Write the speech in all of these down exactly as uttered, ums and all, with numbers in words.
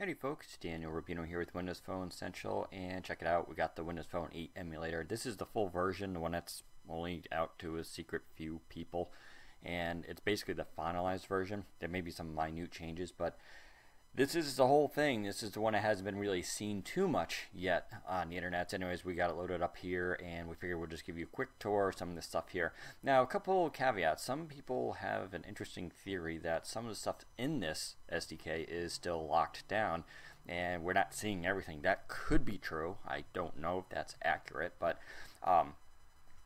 Howdy folks, Daniel Rubino here with Windows Phone Central, and check it out, we got the Windows Phone eight emulator. This is the full version, the one that's only out to a secret few people, and it's basically the finalized version. There may be some minute changes, but this is the whole thing. This is the one that hasn't been really seen too much yet on the internet. So anyways, we got it loaded up here, and we figured we'll just give you a quick tour of some of this stuff here. Now, a couple of caveats. Some people have an interesting theory that some of the stuff in this S D K is still locked down, and we're not seeing everything. That could be true. I don't know if that's accurate, but um,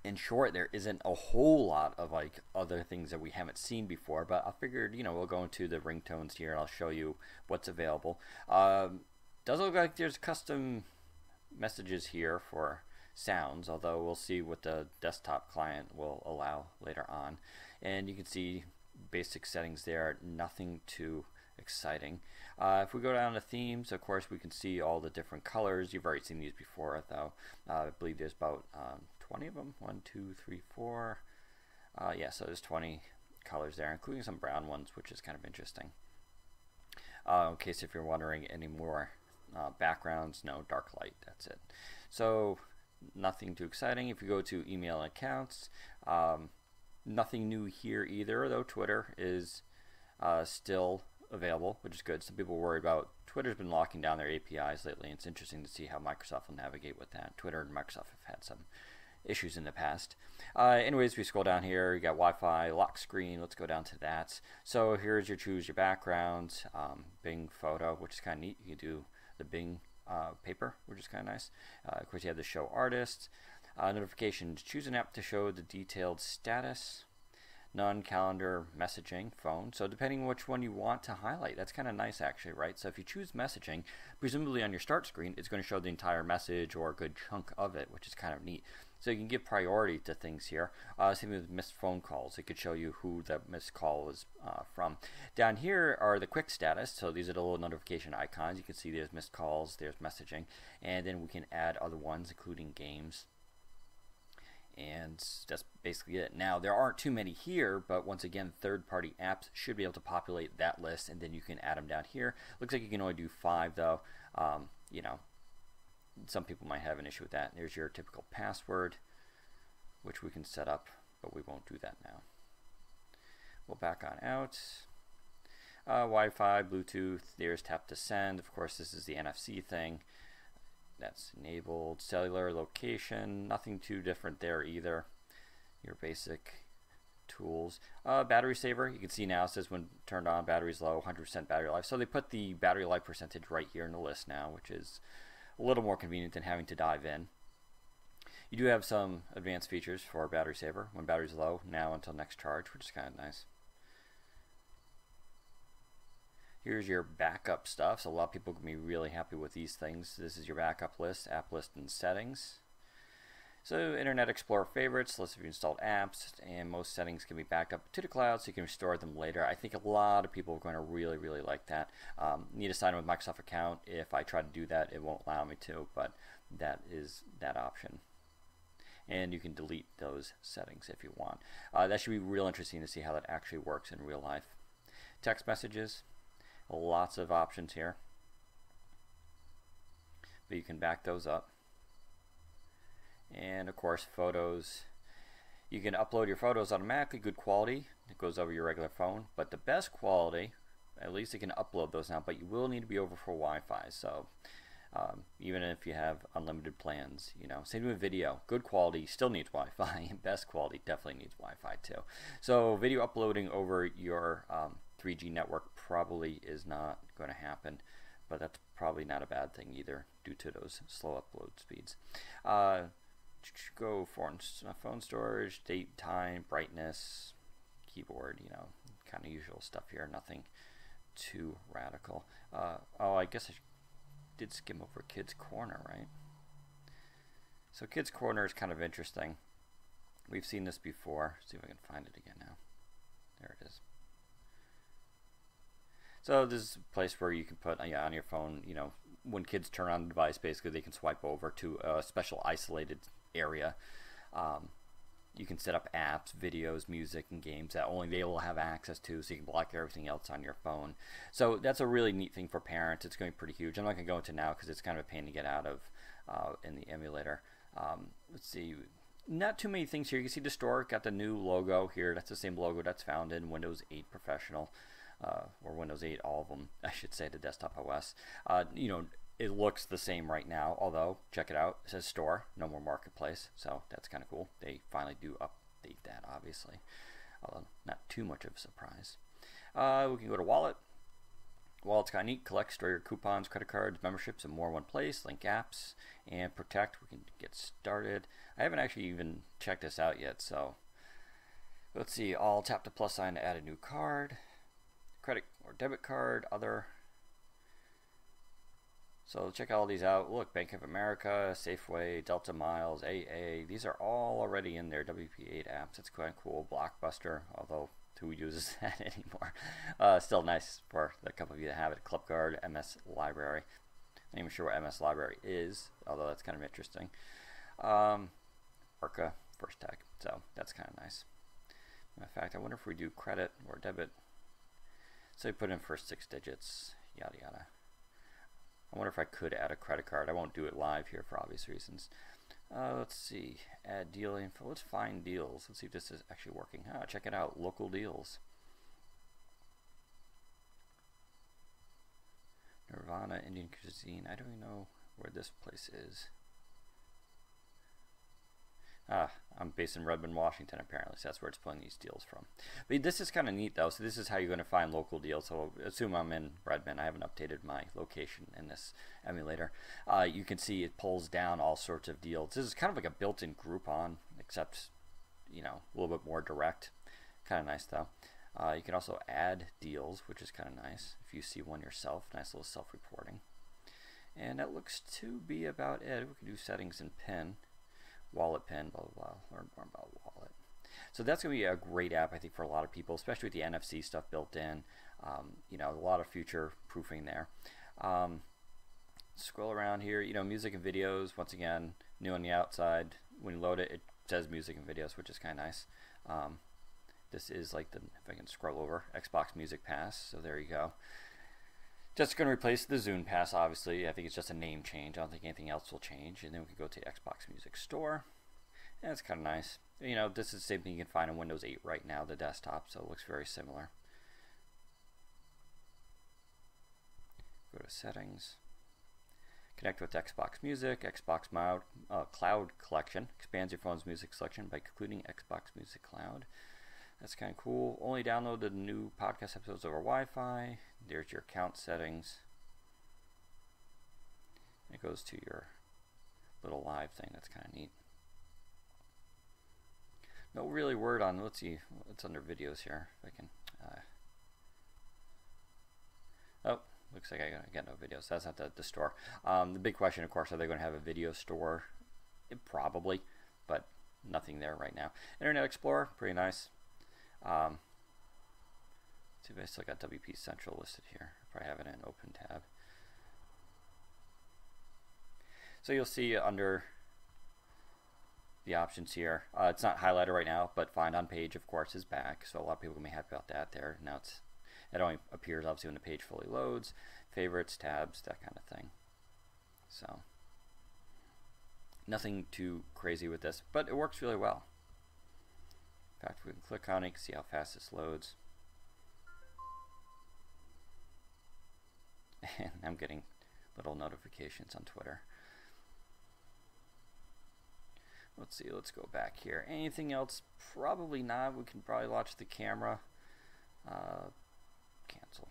in short, there isn't a whole lot of like other things that we haven't seen before, but I figured, you know, we'll go into the ringtones here and I'll show you what's available. Um, doesn't look like there's custom messages here for sounds, although we'll see what the desktop client will allow later on. And you can see basic settings there, nothing too exciting. Uh, if we go down to themes, of course, we can see all the different colors. You've already seen these before, though. Uh, I believe there's about um, twenty of them. one, two, three, four. Uh, yeah, so there's twenty colors there, including some brown ones, which is kind of interesting. Uh, in case if you're wondering any more uh, backgrounds, no, dark light, that's it. So nothing too exciting. If you go to email and accounts, um, nothing new here either, though Twitter is uh, still available, which is good. Some people worry about Twitter's been locking down their A P Is lately, and it's interesting to see how Microsoft will navigate with that. Twitter and Microsoft have had some issues in the past. Uh, anyways, we scroll down here, you got Wi-Fi, lock screen, let's go down to that. So here's your choose your backgrounds, um, Bing photo, which is kind of neat. You can do the Bing uh, paper, which is kind of nice. Uh, of course, you have the show artists, uh, notifications, choose an app to show the detailed status, non-calendar messaging, phone. So depending on which one you want to highlight, that's kind of nice actually, right? So if you choose messaging, presumably on your start screen, it's going to show the entire message or a good chunk of it, which is kind of neat. So you can give priority to things here. Uh, same with missed phone calls. It could show you who the missed call is uh, from. Down here are the quick status. So these are the little notification icons. You can see there's missed calls, there's messaging, and then we can add other ones, including games. And that's basically it. Now, there aren't too many here, but once again, third-party apps should be able to populate that list, and then you can add them down here. Looks like you can only do five, though. Um, you know, some people might have an issue with that. There's your typical password, which we can set up, but we won't do that now. We'll back on out. Uh, Wi-Fi, Bluetooth, there's tap to send. Of course, this is the N F C thing. That's enabled. Cellular location, nothing too different there either. Your basic tools. Uh, battery saver, you can see now it says when turned on, battery's low, one hundred percent battery life. So they put the battery life percentage right here in the list now, which is a little more convenient than having to dive in. You do have some advanced features for battery saver, when battery's low, now until next charge, which is kind of nice. Here's your backup stuff, so a lot of people can be really happy with these things. This is your backup list, app list, and settings. So Internet Explorer favorites, list of installed apps, and most settings can be backed up to the cloud so you can restore them later. I think a lot of people are going to really, really like that. Um, need to sign in with Microsoft account. If I try to do that, it won't allow me to, but that is that option. And you can delete those settings if you want. Uh, that should be real interesting to see how that actually works in real life. Text messages. Lots of options here, but you can back those up. And of course, photos. You can upload your photos automatically, good quality. It goes over your regular phone, but the best quality, at least you can upload those now, but you will need to be over for Wi-Fi. So um, even if you have unlimited plans, you know, same with video, good quality still needs Wi-Fi, and best quality definitely needs Wi-Fi too. So video uploading over your um, three G network probably is not going to happen, but that's probably not a bad thing either due to those slow upload speeds. Uh, go for phone storage, date, time, brightness, keyboard, you know, kind of usual stuff here, nothing too radical. Uh, oh, I guess I did skim over Kids Corner, right? So Kids Corner is kind of interesting. We've seen this before. Let's see if I can find it again now. There it is. So this is a place where you can put yeah, on your phone, you know, when kids turn on the device, basically they can swipe over to a special isolated area. Um, you can set up apps, videos, music, and games that only they will have access to, so you can block everything else on your phone. So that's a really neat thing for parents. It's going pretty huge. I'm not going to go into now because it's kind of a pain to get out of uh, in the emulator. Um, let's see. Not too many things here. You can see the store got the new logo here. That's the same logo that's found in Windows eight Professional, uh, or Windows eight, all of them, I should say, the desktop O S. Uh, you know, it looks the same right now, although, check it out, it says store, no more marketplace, so that's kind of cool. They finally do update that, obviously, although not too much of a surprise. Uh, we can go to Wallet. Wallet's kind of neat. Collect, store your coupons, credit cards, memberships, and more in one place. Link apps and protect. We can get started. I haven't actually even checked this out yet, so let's see. I'll tap the plus sign to add a new card, credit or debit card, other. So check all these out. Look, Bank of America, Safeway, Delta Miles, A A. These are all already in there. W P eight apps. That's quite cool. Blockbuster, although who uses that anymore? Uh, still nice for the couple of you that have it. Clubcard, M S Library. I'm not even sure what M S Library is, although that's kind of interesting. Um, Arca, First Tech. So that's kind of nice. In fact, I wonder if we do credit or debit. So we put in first six digits, yada yada. I wonder if I could add a credit card. I won't do it live here for obvious reasons. Uh, let's see. Add deal info. Let's find deals. Let's see if this is actually working. Ah, check it out. Local deals. Nirvana Indian Cuisine. I don't even know where this place is. Ah, I'm based in Redmond, Washington, apparently, so that's where it's pulling these deals from. But this is kind of neat, though. So this is how you're going to find local deals. So assume I'm in Redmond. I haven't updated my location in this emulator. Uh, you can see it pulls down all sorts of deals. This is kind of like a built-in Groupon, except, you know, a little bit more direct. Kind of nice, though. Uh, you can also add deals, which is kind of nice if you see one yourself. Nice little self-reporting. And that looks to be about it. We can do settings and pin. Wallet pin, blah, blah, blah, learn more about Wallet. So that's going to be a great app, I think, for a lot of people, especially with the N F C stuff built in. Um, you know, a lot of future proofing there. Um, scroll around here, you know, music and videos, once again, new on the outside. When you load it, it says music and videos, which is kind of nice. Um, this is like the, if I can scroll over, Xbox Music Pass, so there you go. Just going to replace the Zune Pass, obviously. I think it's just a name change. I don't think anything else will change. And then we can go to Xbox Music Store. And it's kind of nice. You know, this is the same thing you can find on Windows eight right now, the desktop, so it looks very similar. Go to Settings. Connect with Xbox Music. Xbox Mild, uh, Cloud Collection expands your phone's music selection by including Xbox Music Cloud. That's kind of cool. Only download the new podcast episodes over Wi-Fi. There's your account settings. It goes to your little live thing. That's kind of neat. No really word on, let's see, it's under videos here. If I can, uh, oh, looks like I got no videos. That's not the, the store. Um, the big question, of course, are they going to have a video store? It, probably, but nothing there right now. Internet Explorer, pretty nice. Um, see if I still got W P Central listed here, if I have it in open tab. So you'll see under the options here, uh, it's not highlighted right now, but Find on Page, of course, is back. So a lot of people will be happy about that there. Now it's, it only appears, obviously, when the page fully loads. Favorites, tabs, that kind of thing. So nothing too crazy with this, but it works really well. In fact, we can click on it, you can see how fast this loads. And I'm getting little notifications on Twitter. Let's see, let's go back here. Anything else? Probably not. We can probably watch the camera. Uh, cancel.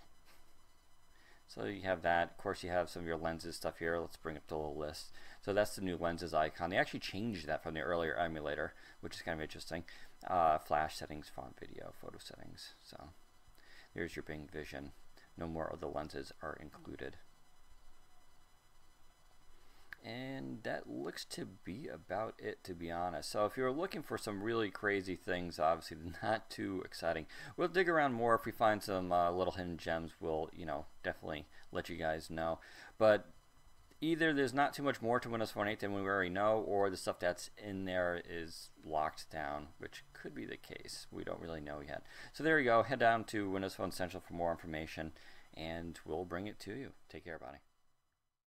So you have that. Of course, you have some of your lenses stuff here. Let's bring up the little list. So that's the new lenses icon. They actually changed that from the earlier emulator, which is kind of interesting. Uh, flash settings, font, video, photo settings. So there's your Bing vision. No more of the lenses are included. And that looks to be about it, to be honest. So if you're looking for some really crazy things, obviously not too exciting. We'll dig around more. If we find some uh, little hidden gems, we'll, you know, definitely let you guys know. But either there's not too much more to Windows Phone eight than we already know, or the stuff that's in there is locked down, which could be the case. We don't really know yet. So there you go. Head down to Windows Phone Central for more information, and we'll bring it to you. Take care, everybody.